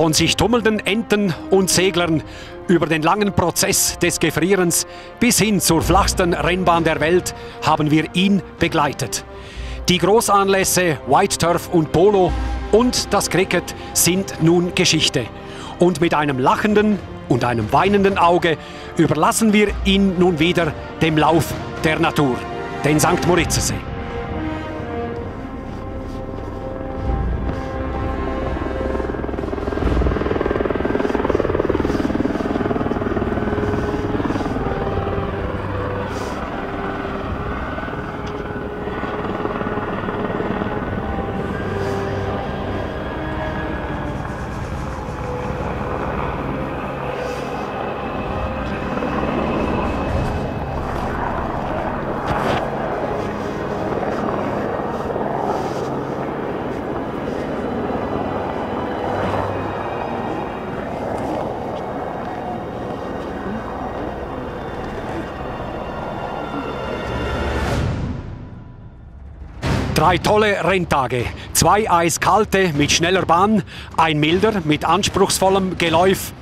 von sich tummelnden Enten und Seglern über den langen Prozess des Gefrierens bis hin zur flachsten Rennbahn der Welt haben wir ihn begleitet. Die Großanlässe White Turf und Polo und das Cricket sind nun Geschichte. Und mit einem lachenden und einem weinenden Auge überlassen wir ihn nun wieder dem Lauf der Natur, den St. Moritzesee. Drei tolle Renntage, zwei eiskalte mit schneller Bahn, ein milder mit anspruchsvollem Geläuf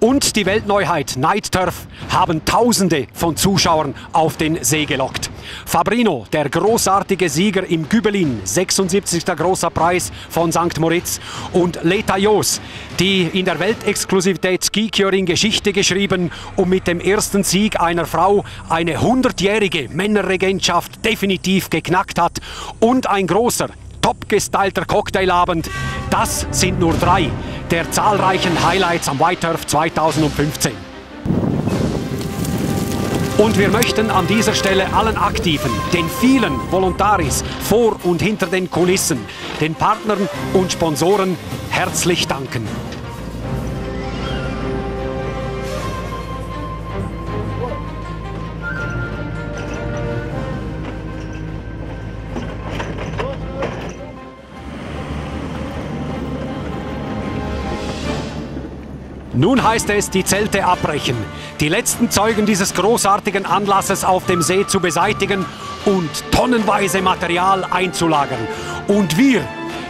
und die Weltneuheit Night Turf haben Tausende von Zuschauern auf den See gelockt. Fabrino, der großartige Sieger im Gübelin, 76. Grosser Preis von St. Moritz, und Leta Joos, die in der Weltexklusivität Skikjöring Geschichte geschrieben und mit dem ersten Sieg einer Frau eine 100-jährige Männerregentschaft definitiv geknackt hat, und ein großer, topgestylter Cocktailabend, das sind nur drei der zahlreichen Highlights am White Turf 2015. Und wir möchten an dieser Stelle allen Aktiven, den vielen Volontaris vor und hinter den Kulissen, den Partnern und Sponsoren herzlich danken. Nun heißt es, die Zelte abbrechen, die letzten Zeugen dieses großartigen Anlasses auf dem See zu beseitigen und tonnenweise Material einzulagern. Und wir,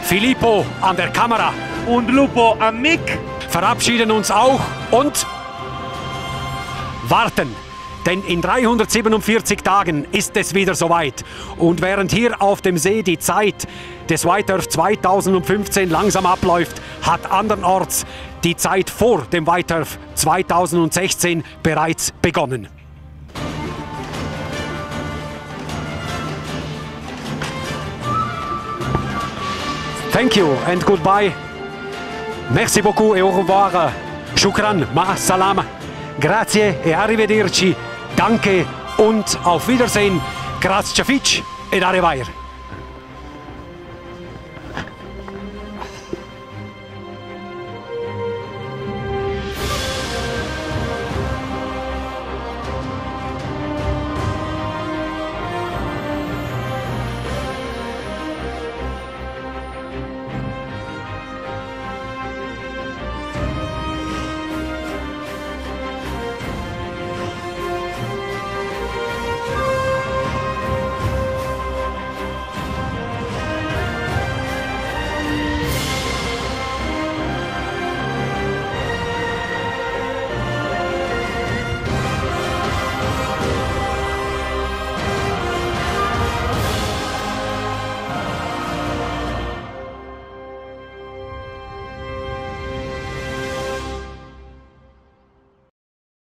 Filippo an der Kamera und Lupo am Mic, verabschieden uns auch und warten. Denn in 347 Tagen ist es wieder soweit. Und während hier auf dem See die Zeit des White Turf 2015 langsam abläuft, hat andernorts die Zeit vor dem White Turf 2016 bereits begonnen. Thank you and goodbye. Merci beaucoup et au revoir. Shukran, ma salama. Grazie e arrivederci. Danke und auf Wiedersehen. Grazie Fic ed arrivair.